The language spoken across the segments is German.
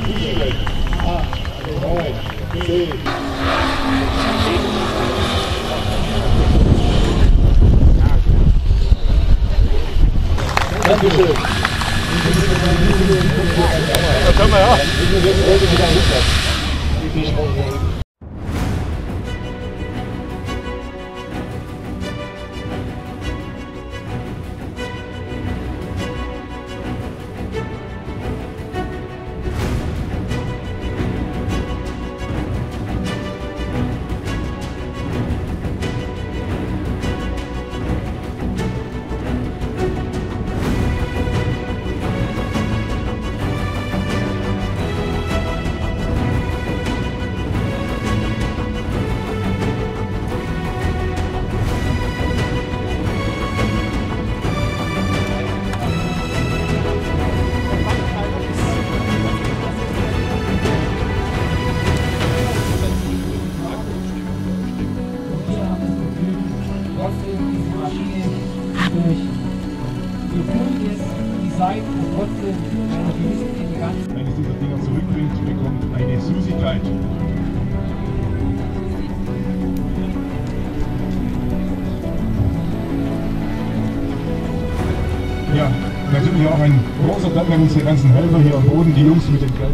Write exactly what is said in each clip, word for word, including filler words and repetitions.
Da können wir ja. Ja, natürlich auch ein großer Dank an unsere ganzen Helfer hier am Boden, die Jungs mit dem Geld.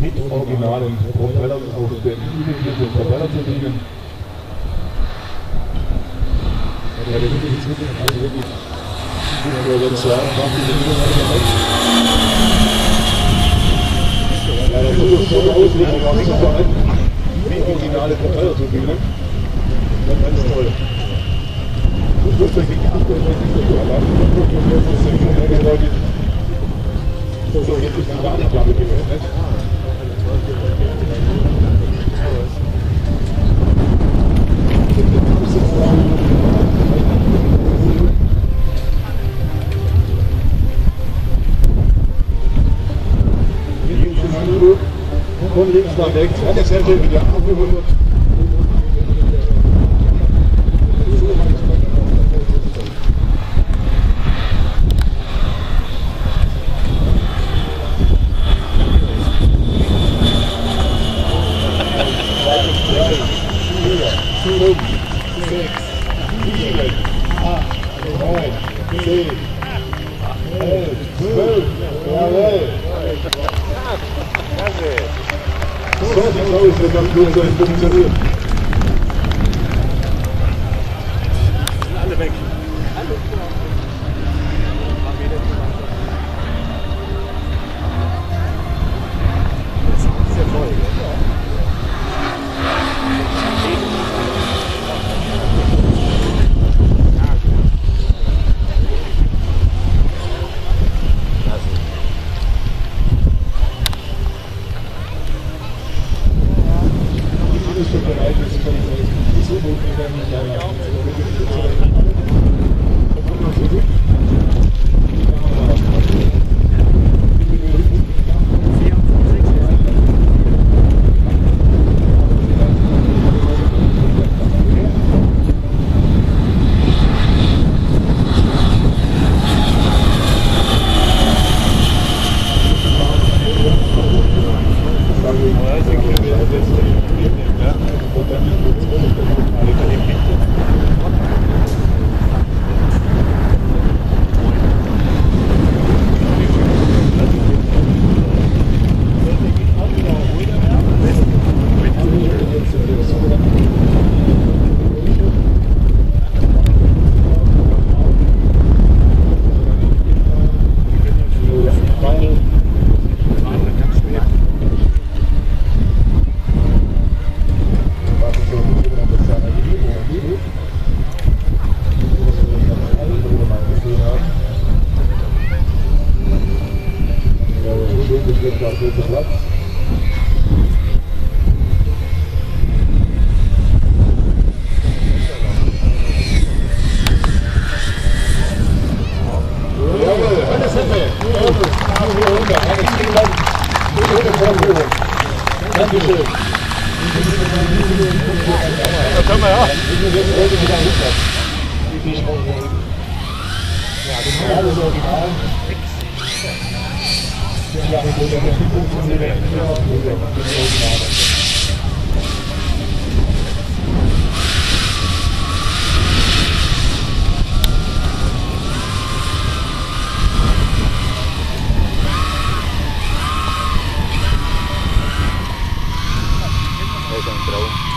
Mit originalen Propellern auf dem üblichen Propeller zu liegen. Ja, der wirklich zu den also wirklich über jetzt sagen, macht die Linie. Ja, der versucht so eine Auslegung auf zu verhalten, mit originalen Propeller zu liegen. Das ist ganz toll. Das ist wirklich gut, das ist wirklich gut. Das ist wirklich gut. So, so, jetzt ist die Warnklappe geöffnet. Von links nach rechts, hat das Hälfte wieder abgewundert. Thank you. Bitte gehen Sie auf den Platz. Dankeschön. Da können wir ja. Gracias.